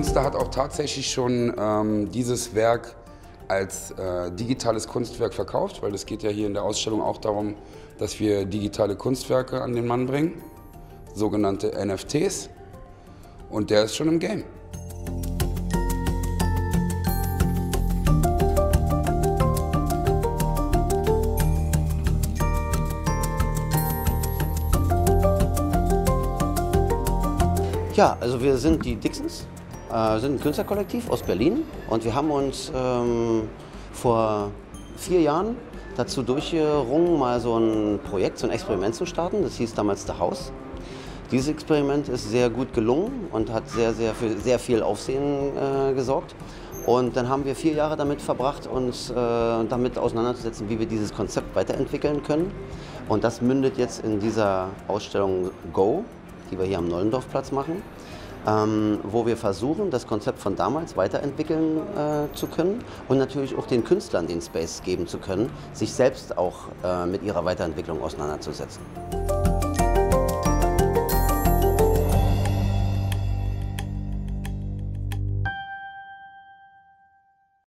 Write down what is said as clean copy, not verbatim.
Kunstler hat auch tatsächlich schon dieses Werk als digitales Kunstwerk verkauft, weil es geht ja hier in der Ausstellung auch darum, dass wir digitale Kunstwerke an den Mann bringen, sogenannte NFTs, und der ist schon im Game. Ja, also wir sind die Dixons, sind ein Künstlerkollektiv aus Berlin und wir haben uns vor 4 Jahren dazu durchgerungen, mal so ein Projekt, so ein Experiment zu starten. Das hieß damals The House. Dieses Experiment ist sehr gut gelungen und hat sehr viel Aufsehen gesorgt. Und dann haben wir 4 Jahre damit verbracht, uns damit auseinanderzusetzen, wie wir dieses Konzept weiterentwickeln können. Und das mündet jetzt in dieser Ausstellung Go, die wir hier am Nollendorfplatz machen, wo wir versuchen, das Konzept von damals weiterentwickeln zu können und natürlich auch den Künstlern den Space geben zu können, sich selbst auch mit ihrer Weiterentwicklung auseinanderzusetzen.